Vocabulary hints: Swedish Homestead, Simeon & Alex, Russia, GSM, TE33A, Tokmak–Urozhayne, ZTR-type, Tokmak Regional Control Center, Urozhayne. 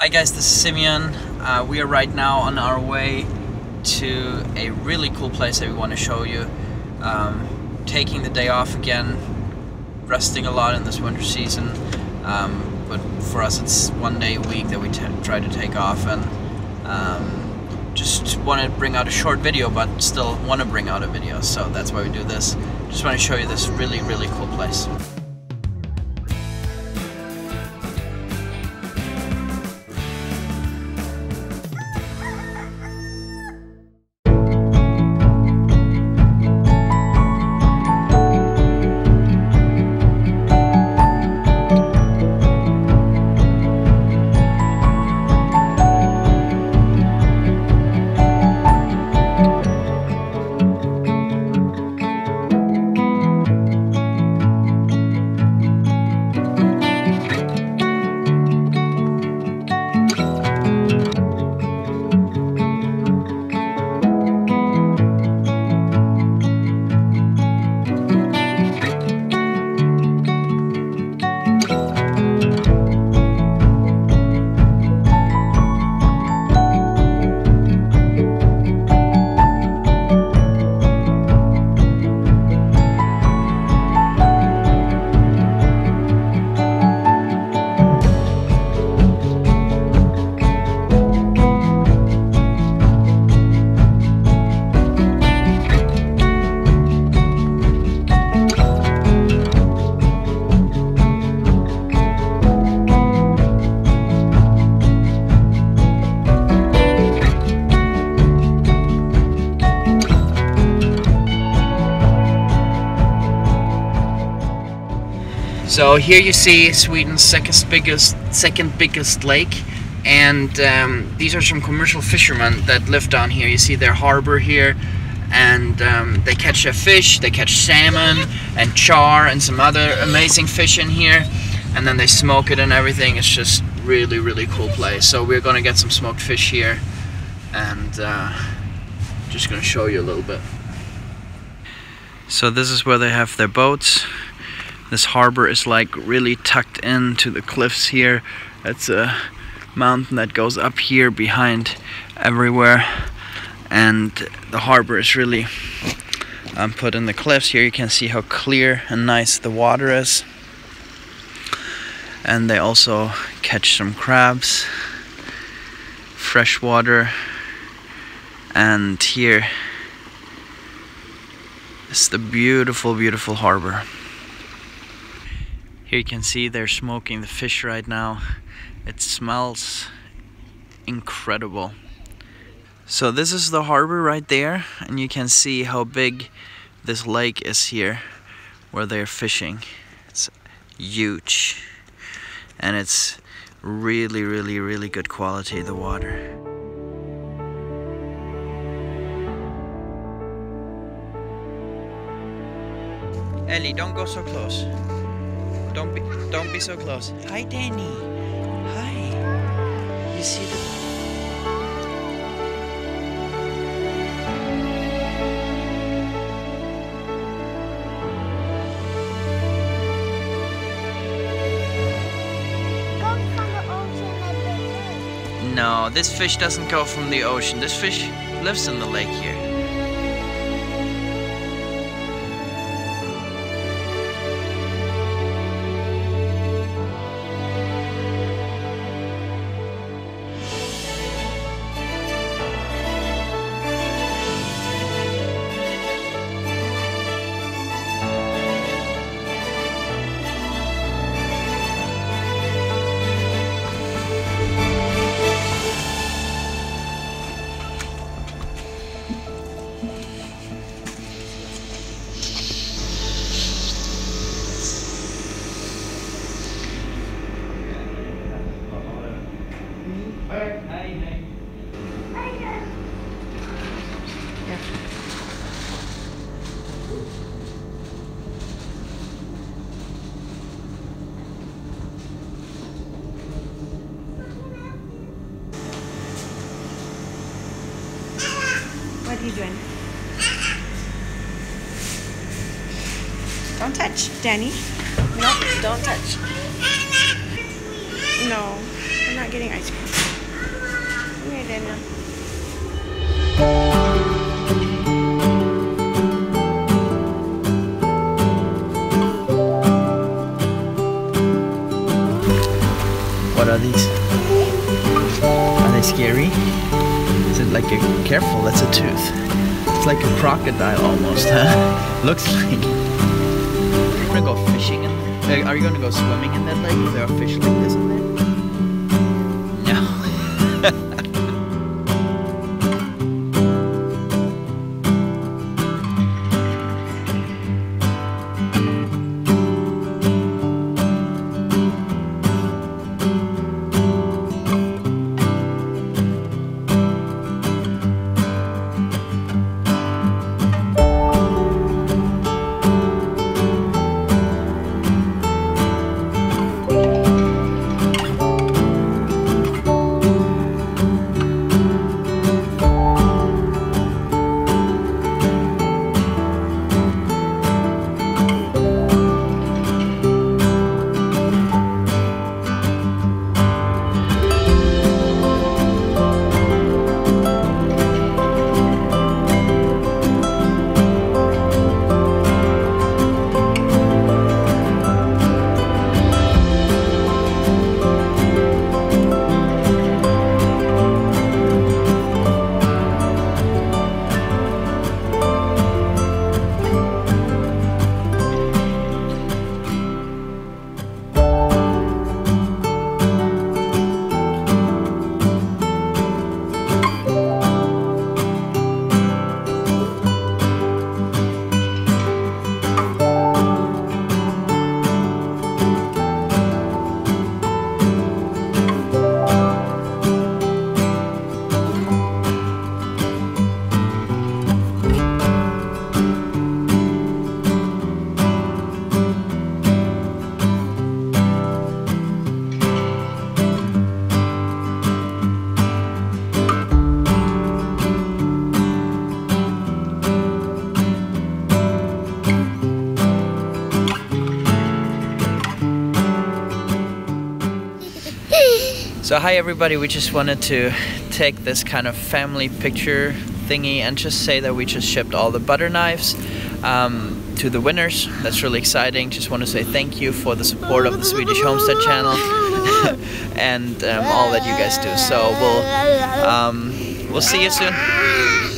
Hi guys, this is Simeon. We are right now on our way to a really cool place that we want to show you. Taking the day off again, resting a lot in this winter season, but for us it's one day a week that we try to take off, and just want to bring out a short video, but still want to bring out a video, so that's why we do this. Just want to show you this really cool place. So here you see Sweden's second biggest lake, and these are some commercial fishermen that live down here. You see their harbor here, and they catch their fish. They catch salmon and char and some other amazing fish in here, and then they smoke it and everything. It's just really cool place. So we're gonna get some smoked fish here, and just gonna show you a little bit. So this is where they have their boats. This harbor is like really tucked into the cliffs here. That's a mountain that goes up here behind everywhere, and the harbor is really put in the cliffs here. You can see how clear and nice the water is, and they also catch some crabs, fresh water. And here is the beautiful harbor. Here you can see they're smoking the fish right now. It smells incredible. So this is the harbor right there, and you can see how big this lake is here where they're fishing. It's huge, and it's really good quality, the water. Ellie, don't go so close. Don't be so close. Hi, Danny. Hi. You see the... Go from the ocean and the lake. No, this fish doesn't go from the ocean. This fish lives in the lake here. What are you doing? Don't touch, Danny. No, don't touch. No. not getting ice cream. Come here, Daniel. What are these? Are they scary? Is it like a... Careful, that's a tooth. It's like a crocodile almost, huh? Looks like. We're gonna go fishing in there. Like, are you gonna go swimming in that lake? Is there a fish like this in there? So hi everybody, we just wanted to take this kind of family picture thingy and just say that we just shipped all the butter knives to the winners. That's really exciting. Just want to say thank you for the support of the Swedish Homestead channel and all that you guys do. So we'll see you soon.